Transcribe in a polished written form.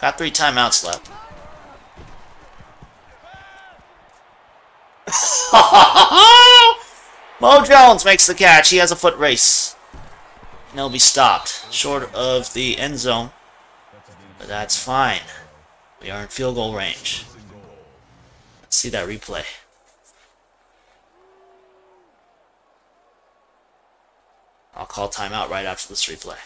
Got 3 timeouts left. Mo Jones makes the catch. He has a foot race. And he'll be stopped short of the end zone. But that's fine. We are in field goal range. Let's see that replay. I'll call timeout right after this replay.